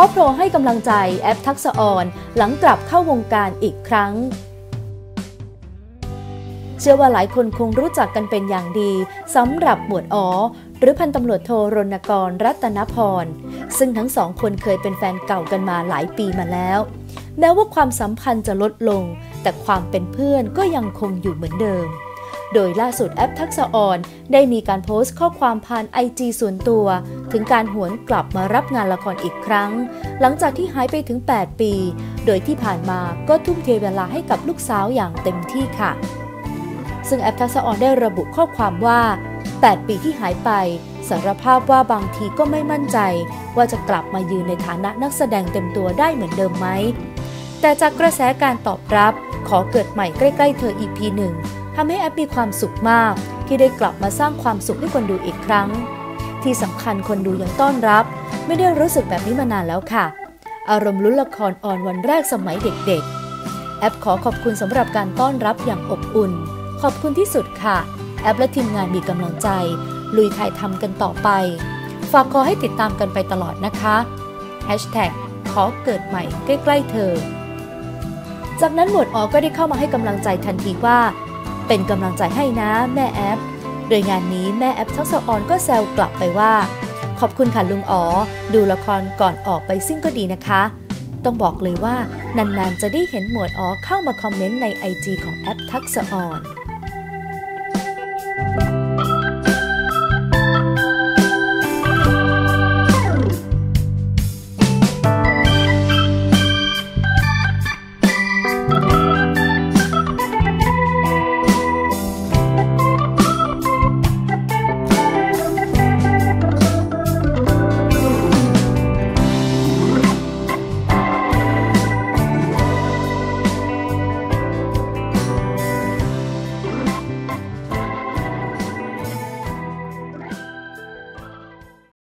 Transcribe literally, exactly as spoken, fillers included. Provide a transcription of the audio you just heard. ออฟโปรให้กำลังใจแอปทักษะออนหลังกลับเข้าวงการอีกครั้งเชื่อว่าหลายคนคงรู้จักกันเป็นอย่างดีสำหรับหมวดอ๋อหรือพันตำรวจโทรณกรรัตนพรซึ่งทั้งสองคนเคยเป็นแฟนเก่ากันมาหลายปีมาแล้วแม้ว่าความสัมพันธ์จะลดลงแต่ความเป็นเพื่อนก็ยังคงอยู่เหมือนเดิมโดยล่าสุดแอปทักษะออนได้มีการโพสต์ข้อความผ่าน ไอ จี ส่วนตัวถึงการหวนกลับมารับงานละครอีกครั้งหลังจากที่หายไปถึงแปดปีโดยที่ผ่านมาก็ทุ่มเทเวลาให้กับลูกสาวอย่างเต็มที่ค่ะซึ่งแอปทักษะออนได้ระบุข้อความว่าแปดปีที่หายไปสารภาพว่าบางทีก็ไม่มั่นใจว่าจะกลับมายืนในฐานะนักแสดงเต็มตัวได้เหมือนเดิมไหมแต่จากกระแสการตอบรับขอเกิดใหม่ใกล้ๆเธอ อี พี หนึ่งทำให้แอปมีความสุขมากที่ได้กลับมาสร้างความสุขให้คนดูอีกครั้งที่สำคัญคนดูยังต้อนรับไม่ได้รู้สึกแบบนี้มานานแล้วค่ะอารมณ์ลุ้นละครออนวันแรกสมัยเด็กๆแอปขอขอบคุณสำหรับการต้อนรับอย่างอบอุ่นขอบคุณที่สุดค่ะแอปและทีมงานมีกำลังใจลุยถ่ายทำกันต่อไปฝากขอให้ติดตามกันไปตลอดนะคะขอเกิดใหม่ใกล้ๆเธอจากนั้นหมวดอ๋อก็ได้เข้ามาให้กำลังใจทันทีว่าเป็นกำลังใจให้นะแม่แอปโดยงานนี้แม่แอปทักษะออนก็แซวกลับไปว่าขอบคุณค่ะลุงอ๋อดูละครก่อนออกไปซิ่งก็ดีนะคะต้องบอกเลยว่านานๆจะได้เห็นหมวดอ๋อเข้ามาคอมเมนต์ใน ไอ จี ของแอปทักษะออน